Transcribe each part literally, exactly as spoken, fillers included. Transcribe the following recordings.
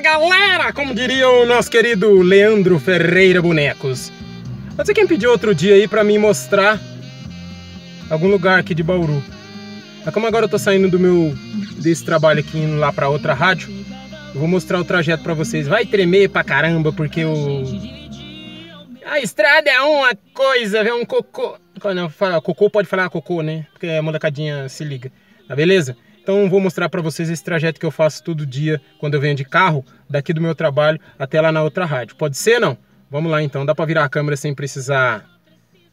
galera, como diria o nosso querido Leandro Ferreira Bonecos. Você quem pediu outro dia aí pra me mostrar algum lugar aqui de Bauru. Mas como agora eu tô saindo do meu, desse trabalho aqui, indo lá pra outra rádio, eu vou mostrar o trajeto pra vocês. Vai tremer pra caramba, porque o... a estrada é uma coisa, é um cocô. Não, fala, cocô pode falar cocô, né? Porque a molecadinha se liga, tá beleza? Então vou mostrar pra vocês esse trajeto que eu faço todo dia quando eu venho de carro, daqui do meu trabalho até lá na outra rádio. Pode ser, não? Vamos lá então, dá pra virar a câmera sem precisar...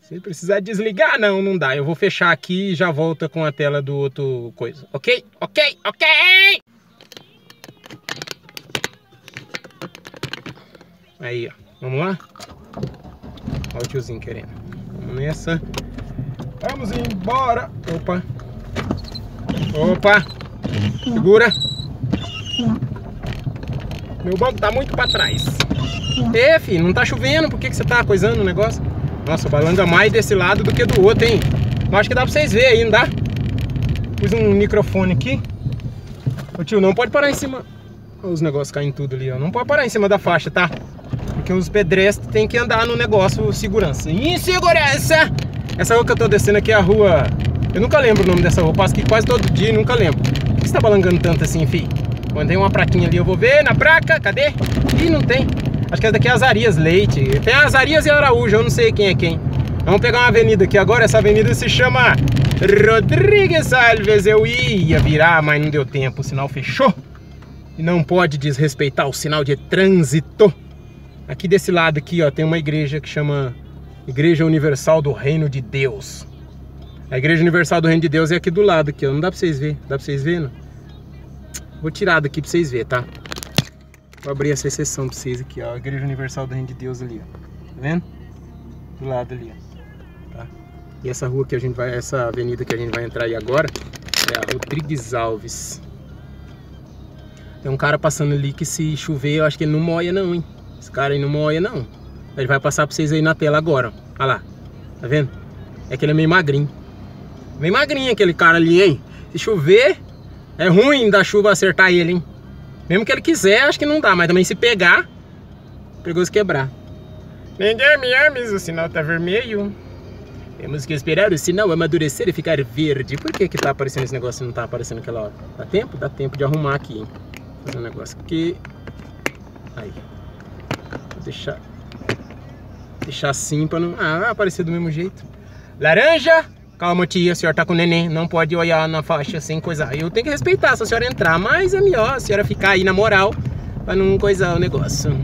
sem precisar desligar? Não, não dá. Eu vou fechar aqui e já volto com a tela do outro coisa. Ok? Ok? Ok! Aí, ó. Vamos lá? Olha o tiozinho querendo. Nessa, vamos embora. Opa, opa, segura. Meu banco tá muito pra trás. É, filho, não tá chovendo. Por que que você tá coisando o negócio? Nossa, balanga mais desse lado do que do outro, hein? Mas acho que dá pra vocês verem aí, não dá? Pus um microfone aqui. Ô tio, não pode parar em cima. Olha os negócios caindo tudo ali, ó. Não pode parar em cima da faixa, tá? Porque os pedestres tem que andar no negócio segurança. Insegurança! Essa rua que eu tô descendo aqui é a rua... eu nunca lembro o nome dessa rua. Passo aqui quase todo dia e nunca lembro. Por que você tá balangando tanto assim, fi? Quando tem uma praquinha ali, eu vou ver na praca. Cadê? Ih, não tem. Acho que essa daqui é Azarias Leite. Tem Azarias e Araújo, eu não sei quem é quem. Vamos pegar uma avenida aqui agora. Essa avenida se chama Rodrigues Alves. Eu ia virar, mas não deu tempo. O sinal fechou. E não pode desrespeitar o sinal de trânsito. Aqui desse lado aqui, ó, tem uma igreja que chama Igreja Universal do Reino de Deus. A Igreja Universal do Reino de Deus é aqui do lado aqui, ó. Não dá pra vocês verem. Dá pra vocês verem, não? Vou tirar daqui pra vocês verem, tá? Vou abrir essa exceção pra vocês aqui, ó. A Igreja Universal do Reino de Deus ali, ó. Tá vendo? Do lado ali, ó. Tá? E essa rua que a gente vai... essa avenida que a gente vai entrar aí agora é a Rodrigues Alves. Tem um cara passando ali que se chover, eu acho que ele não moia não, hein? Esse cara aí não molha, não. Ele vai passar pra vocês aí na tela agora, ó. Olha lá. Tá vendo? É que ele é meio magrinho. Meio magrinho aquele cara ali, hein? Se chover, é ruim da chuva acertar ele, hein? Mesmo que ele quiser, acho que não dá. Mas também se pegar, perigoso quebrar. Ninguém me ama, o sinal tá vermelho. Temos que esperar o sinal amadurecer e ficar verde. Por que que tá aparecendo esse negócio e não tá aparecendo aquela hora? Dá tempo? Dá tempo de arrumar aqui, hein? Fazer um negócio aqui. Aí. Deixar, deixar assim pra não... ah, vai aparecer do mesmo jeito. Laranja! Calma, tia, a senhora tá com neném. Não pode olhar na faixa sem coisar. Eu tenho que respeitar se a senhora entrar, mas é melhor a senhora ficar aí na moral pra não coisar o negócio.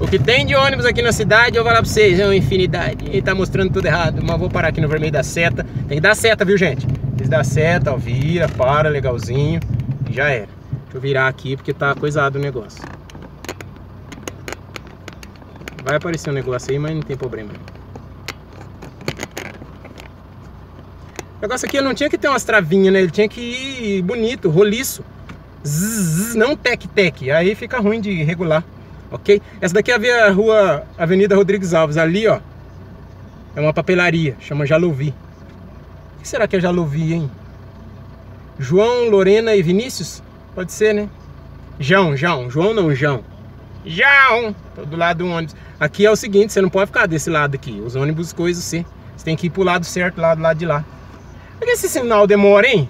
O que tem de ônibus aqui na cidade, eu vou falar pra vocês, é uma infinidade. Ele tá mostrando tudo errado, mas vou parar aqui no vermelho da seta. Tem que dar seta, viu, gente? Tem que dar seta, ó, vira, para, legalzinho. E já era. Deixa eu virar aqui porque tá coisado o negócio. Vai aparecer um negócio aí, mas não tem problema. O negócio aqui não tinha que ter umas travinhas, né? Ele tinha que ir bonito, roliço. Zzz, não tec-tec. Aí fica ruim de regular, ok? Essa daqui é a rua, Avenida Rodrigues Alves. Ali, ó, é uma papelaria, chama Jalouvi. O que será que é Jalouvi, hein? João, Lorena e Vinícius? Pode ser, né? João, João. João não, João. João! Tô do lado do ônibus. Aqui é o seguinte, você não pode ficar desse lado aqui. Os ônibus, coisas, você. Você tem que ir pro lado certo, lá do lado de lá. Por que esse sinal demora, hein?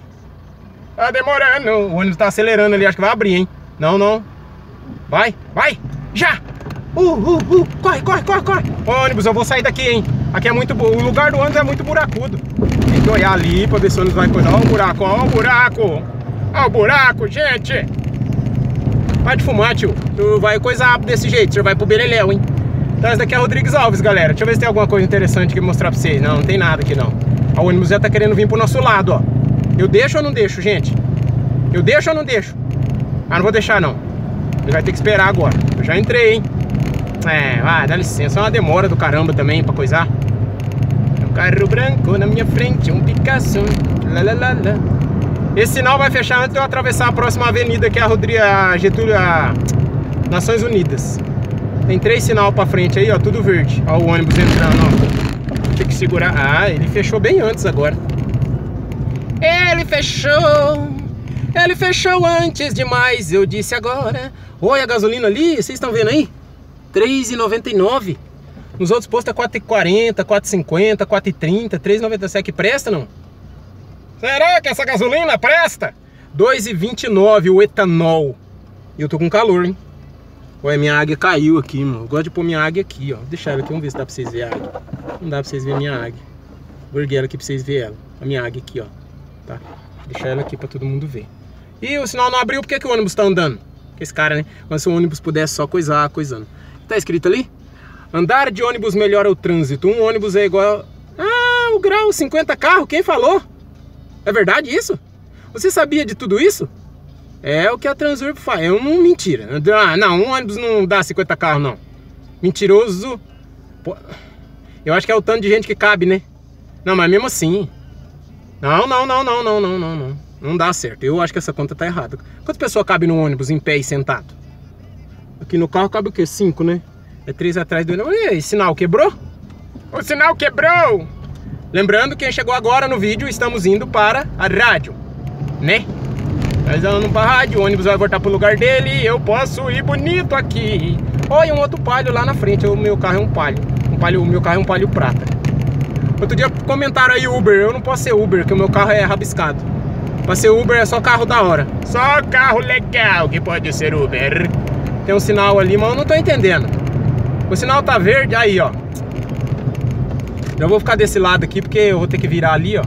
Tá demorando. O ônibus tá acelerando ali, acho que vai abrir, hein? Não, não. Vai, vai! Já! Uh, uh, uh! Corre, corre, corre, corre! Ô, ônibus, eu vou sair daqui, hein? Aqui é muito... o lugar do ônibus é muito buracudo. Tem que olhar ali pra ver se o ônibus vai coisar. Ó o buraco, ó o buraco! Ó o buraco, gente! Vai de fumar, tio. Tu vai coisar desse jeito, tu vai pro Beleléu, hein? Então essa daqui é a Rodrigues Alves, galera. Deixa eu ver se tem alguma coisa interessante que mostrar pra vocês. Não, não tem nada aqui, não. O ônibus já tá querendo vir pro nosso lado, ó. Eu deixo ou não deixo, gente? Eu deixo ou não deixo? Ah, não vou deixar, não. Ele vai ter que esperar agora. Eu já entrei, hein? É, vai, dá licença. É uma demora do caramba também pra coisar. É um carro branco na minha frente, um Picasso. Lá, lá, lá, lá. Esse sinal vai fechar antes de eu atravessar a próxima avenida, que é a Rodrigo, a Getúlio, a Nações Unidas. Tem três sinal pra frente aí, ó, tudo verde. Ó o ônibus entrando, ó. Tem que segurar. Ah, ele fechou bem antes agora. Ele fechou. Ele fechou antes demais, eu disse agora. Olha a gasolina ali, vocês estão vendo aí? três reais e noventa e nove centavos. Nos outros postos é quatro reais e quarenta centavos, quatro reais e cinquenta centavos, quatro reais e trinta centavos, três reais e noventa e sete centavos. Que presta, não? Será que essa gasolina presta? dois reais e vinte e nove centavos o etanol. E eu tô com calor, hein? Olha, minha águia caiu aqui, mano. Eu gosto de pôr minha águia aqui, ó. Deixa ela aqui, vamos ver se dá pra vocês verem a águia. Não dá pra vocês verem a minha águia. Vou erguer ela aqui pra vocês verem ela. A minha águia aqui, ó. Tá? Deixar ela aqui pra todo mundo ver. E o sinal não abriu, por que, que o ônibus tá andando? Esse cara, né? Mas se o ônibus pudesse só coisar, coisando. Tá escrito ali? Andar de ônibus melhora o trânsito. Um ônibus é igual... Ah, o grau, cinquenta carros, quem falou? É verdade isso? Você sabia de tudo isso? É o que a Transurbo faz. É uma mentira. Ah, não, um ônibus não dá cinquenta carros, não. Mentiroso. Pô, eu acho que é o tanto de gente que cabe, né? Não, mas mesmo assim... Não, não, não, não, não, não, não, não. Não dá certo. Eu acho que essa conta tá errada. Quantas pessoas cabem no ônibus em pé e sentado? Aqui no carro cabe o quê? Cinco, né? É três atrás do ônibus. E aí, sinal quebrou? O sinal quebrou! Lembrando, quem chegou agora no vídeo, estamos indo para a rádio, né? Nós vamos para a rádio, o ônibus vai voltar pro lugar dele, eu posso ir bonito aqui. Olha, um outro Palio lá na frente. O meu carro é um Palio. Um Palio, o meu carro é um Palio prata. Outro dia comentaram aí Uber. Eu não posso ser Uber, porque o meu carro é rabiscado. Pra ser Uber é só carro da hora. Só carro legal que pode ser Uber. Tem um sinal ali, mas eu não tô entendendo. O sinal tá verde, aí, ó. Eu vou ficar desse lado aqui, porque eu vou ter que virar ali, ó.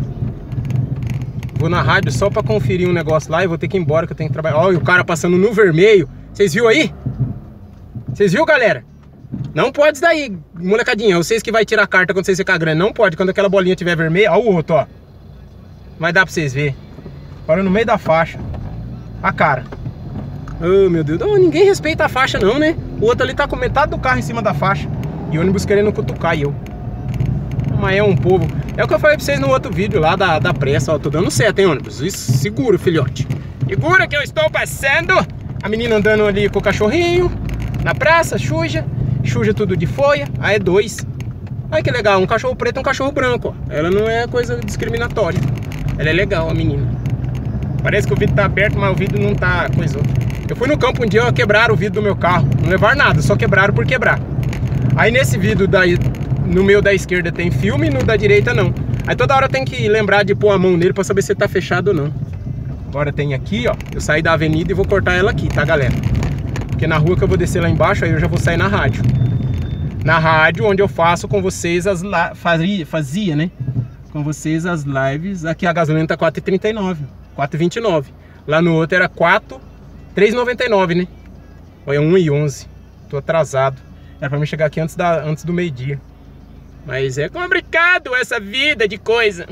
Vou na rádio só pra conferir um negócio lá e vou ter que ir embora, que eu tenho que trabalhar. Olha o cara passando no vermelho. Vocês viram aí? Vocês viram, galera? Não pode isso daí, molecadinha. Vocês que vai tirar a carta quando vocês ficarem grandes. Não pode. Quando aquela bolinha tiver vermelha, olha o outro, ó. Vai dar pra vocês verem. Olha no meio da faixa. A cara. Oh, meu Deus. Oh, ninguém respeita a faixa não, né? O outro ali tá com metade do carro em cima da faixa. E o ônibus querendo cutucar e eu. Mas é um povo. É o que eu falei pra vocês no outro vídeo lá da, da pressa. Ó, tô dando certo, hein, ônibus? Isso, segura, filhote. Segura que eu estou passando. A menina andando ali com o cachorrinho. Na praça, suja. Suja tudo de folha. Aí é dois. Ai, que legal. Um cachorro preto e um cachorro branco. Ó. Ela não é coisa discriminatória. Ela é legal, a menina. Parece que o vidro tá aberto, mas o vidro não tá coisa. Eu fui no campo um dia, ó, quebraram o vidro do meu carro. Não levaram nada, só quebraram por quebrar. Aí nesse vidro da... No meu da esquerda tem filme, no da direita não. Aí toda hora tem que lembrar de pôr a mão nele pra saber se tá fechado ou não. Agora tem aqui, ó. Eu saí da avenida e vou cortar ela aqui, tá, galera? Porque na rua que eu vou descer lá embaixo, aí eu já vou sair na rádio. Na rádio, onde eu faço com vocês as... Fazia, fazia né? Com vocês as lives. Aqui a gasolina tá quatro reais e trinta e nove centavos. quatro reais e vinte e nove centavos. Lá no outro era quatro reais e noventa e nove centavos, né? Olha, um e onze. Tô atrasado. Era pra mim chegar aqui antes, da, antes do meio-dia. Mas é complicado essa vida de coisa.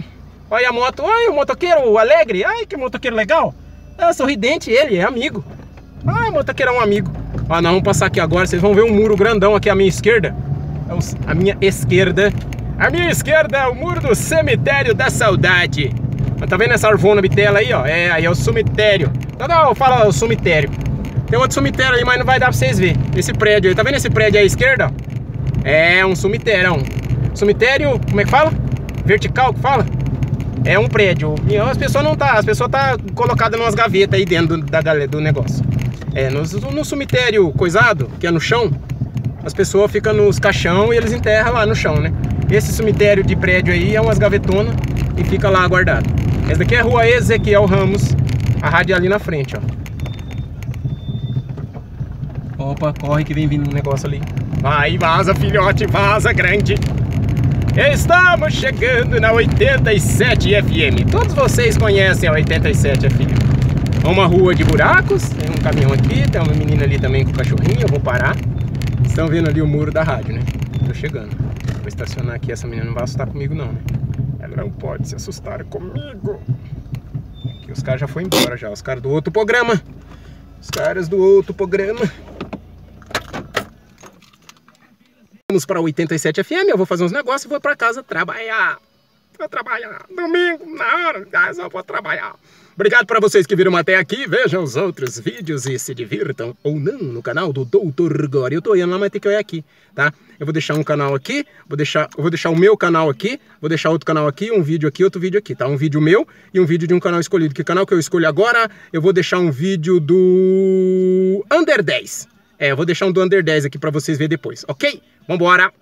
Olha a moto, olha o motoqueiro alegre. Ai, que motoqueiro legal. É sorridente ele, é amigo. Ah, o motoqueiro é um amigo. Ah, não, vamos passar aqui agora. Vocês vão ver um muro grandão aqui à minha esquerda. A minha esquerda. A minha esquerda é o muro do cemitério da saudade. Mas tá vendo essa arvona bitela aí, ó? É, aí é o cemitério. Não, não, fala o cemitério. Tem outro cemitério aí, mas não vai dar pra vocês verem. Esse prédio aí, tá vendo esse prédio aí à esquerda? É um cemitério, um. Cemitério, como é que fala? Vertical que fala? É um prédio. As pessoas não tá, as pessoas tá colocada numas gavetas aí dentro do, da, do negócio. É, no, no cemitério coisado, que é no chão, as pessoas ficam nos caixão e eles enterram lá no chão, né? Esse cemitério de prédio aí é umas gavetonas e fica lá guardado. Essa daqui é a rua Ezequiel Ramos, a rádio ali na frente, ó. Opa, corre que vem vindo um negócio ali. Vai, vaza, filhote, vaza, grande. Estamos chegando na oitenta e sete F M. Todos vocês conhecem a oitenta e sete F M. É uma rua de buracos. Tem um caminhão aqui, tem uma menina ali também com cachorrinho. Eu vou parar. Estão vendo ali o muro da rádio, né? Tô chegando. Vou estacionar aqui, essa menina não vai assustar comigo não, né? Ela não pode se assustar comigo. Aqui, os caras já foram embora já. Os caras do outro programa. Os caras do outro programa. Vamos para oitenta e sete F M, eu vou fazer uns negócios e vou para casa trabalhar. para trabalhar. Domingo, na hora, ah, só vou trabalhar. Obrigado para vocês que viram até aqui. Vejam os outros vídeos e se divirtam ou não no canal do Doutor Gory. Eu tô indo lá, mas tem que olhar aqui, tá? Eu vou deixar um canal aqui, vou deixar, eu vou deixar o meu canal aqui, vou deixar outro canal aqui, um vídeo aqui, outro vídeo aqui, tá? Um vídeo meu e um vídeo de um canal escolhido. Que canal que eu escolho agora? Eu vou deixar um vídeo do Under dez. É, eu vou deixar um do Under dez aqui para vocês verem depois, ok? Vambora!